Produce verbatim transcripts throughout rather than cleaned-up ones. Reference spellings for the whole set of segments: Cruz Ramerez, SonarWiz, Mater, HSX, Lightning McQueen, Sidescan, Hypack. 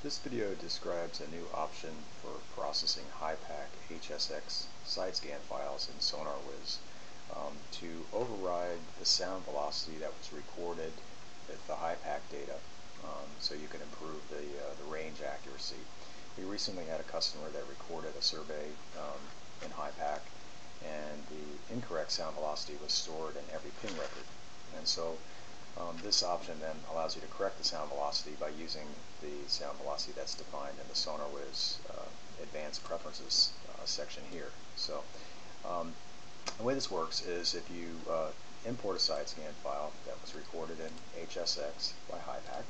This video describes a new option for processing Hypack H S X side scan files in SonarWiz um, to override the sound velocity that was recorded with the Hypack data, um, so you can improve the, uh, the range accuracy. We recently had a customer that recorded a survey um, in Hypack, and the incorrect sound velocity was stored in every pin record. And so um, this option then allows you to correct the sound velocity by using the sound velocity that's defined in the SonarWiz uh, Advanced Preferences uh, section here. So um, the way this works is if you uh, import a side scan file that was recorded in H S X by Hypack,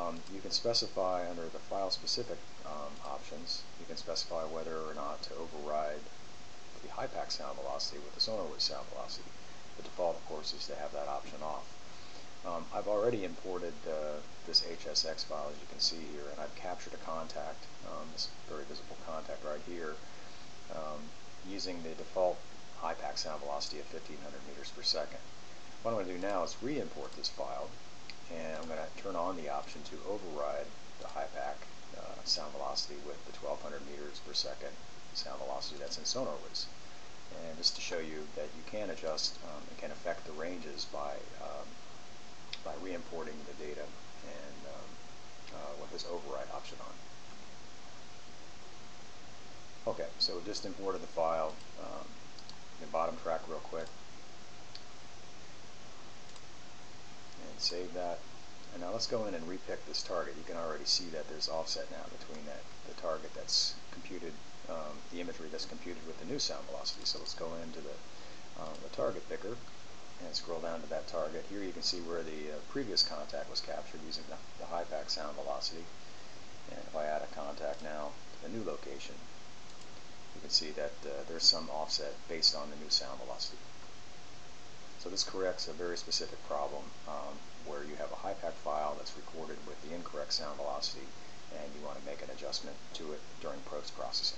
um, you can specify under the file specific um, options, you can specify whether or not to override the Hypack sound velocity with the SonarWiz sound velocity. The default, of course, is to have that option off. Um, I've already imported uh, this H S X file, as you can see here, and I've captured a contact, um, this very visible contact right here, um, using the default Hypack sound velocity of fifteen hundred meters per second. What I'm going to do now is re-import this file, and I'm going to turn on the option to override the Hypack uh, sound velocity with the twelve hundred meters per second sound velocity that's in SonarWiz. And just to show you that you can adjust um, and can affect the ranges by um, by re-importing the data and um, uh, with this override option on. Okay, so we've just imported the file. Um, the bottom track real quick and save that. And now let's go in and re-pick this target. You can already see that there's offset now between that the target that's computed. Um, the imagery that's computed with the new sound velocity. So let's go into the, uh, the target picker and scroll down to that target. Here you can see where the uh, previous contact was captured using the, the Hypack sound velocity. And if I add a contact now to the new location, you can see that uh, there's some offset based on the new sound velocity. So this corrects a very specific problem um, where you have a Hypack file that's recorded with the incorrect sound velocity and you want to make an adjustment to it during post-processing.